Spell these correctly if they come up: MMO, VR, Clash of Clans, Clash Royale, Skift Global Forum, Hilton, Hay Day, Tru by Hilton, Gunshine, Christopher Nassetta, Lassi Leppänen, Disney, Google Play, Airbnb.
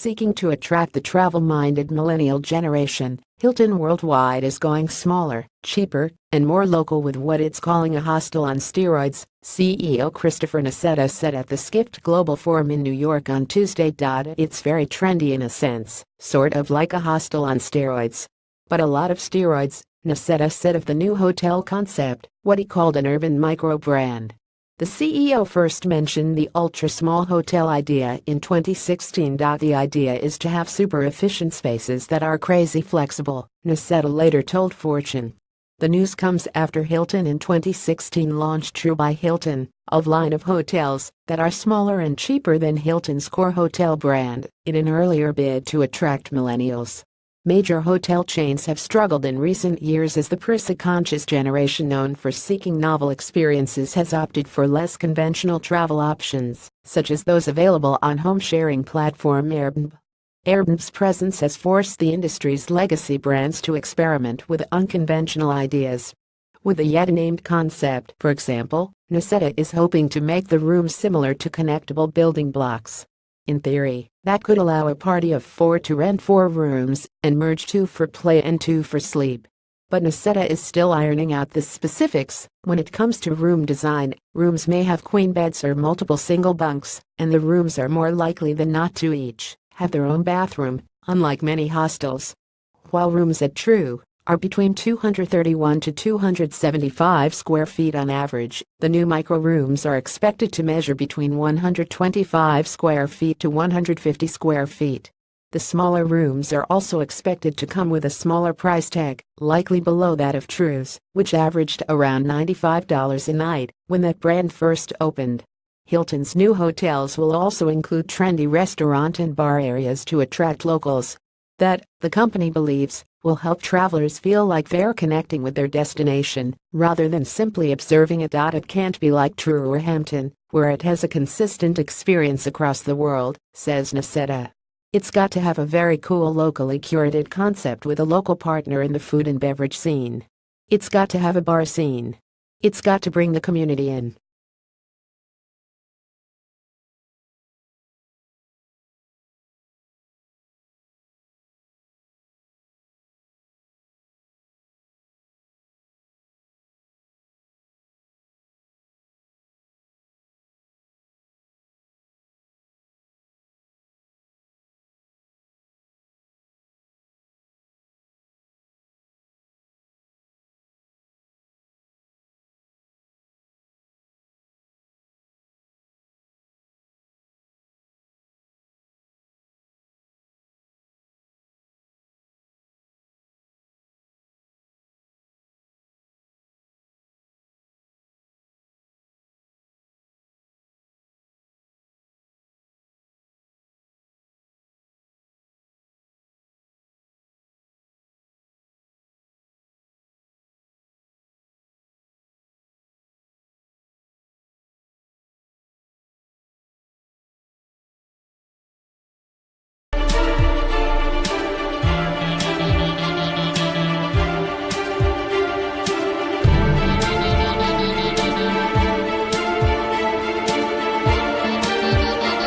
Seeking to attract the travel-minded millennial generation, Hilton Worldwide is going smaller, cheaper, and more local with what it's calling a hostel on steroids, CEO Christopher Nassetta said at the Skift Global Forum in New York on Tuesday. It's very trendy in a sense, sort of like a hostel on steroids. But a lot of steroids, Nassetta said of the new hotel concept, what he called an urban micro-brand. The CEO first mentioned the ultra-small hotel idea in 2016. The idea is to have super-efficient spaces that are crazy flexible, Nassetta later told Fortune. The news comes after Hilton in 2016 launched Tru by Hilton, a line of hotels that are smaller and cheaper than Hilton's core hotel brand, in an earlier bid to attract millennials. Major hotel chains have struggled in recent years as the price-conscious generation known for seeking novel experiences has opted for less conventional travel options, such as those available on home-sharing platform Airbnb. Airbnb's presence has forced the industry's legacy brands to experiment with unconventional ideas. With the yet-named concept, for example, Nassetta is hoping to make the rooms similar to connectable building blocks. In theory, that could allow a party of four to rent four rooms and merge two for play and two for sleep. But Nassetta is still ironing out the specifics. When it comes to room design, rooms may have queen beds or multiple single bunks, and the rooms are more likely than not to each have their own bathroom, unlike many hostels. While rooms at Tru are between 231 to 275 square feet on average, the new micro rooms are expected to measure between 125 square feet to 150 square feet. The smaller rooms are also expected to come with a smaller price tag, likely below that of Tru's, which averaged around $95 a night when that brand first opened. Hilton's new hotels will also include trendy restaurant and bar areas to attract locals. That, the company believes, will help travelers feel like they're connecting with their destination, rather than simply observing it. It can't be like Tru or Hampton, where it has a consistent experience across the world, says Nassetta. It's got to have a very cool locally curated concept with a local partner in the food and beverage scene. It's got to have a bar scene. It's got to bring the community in.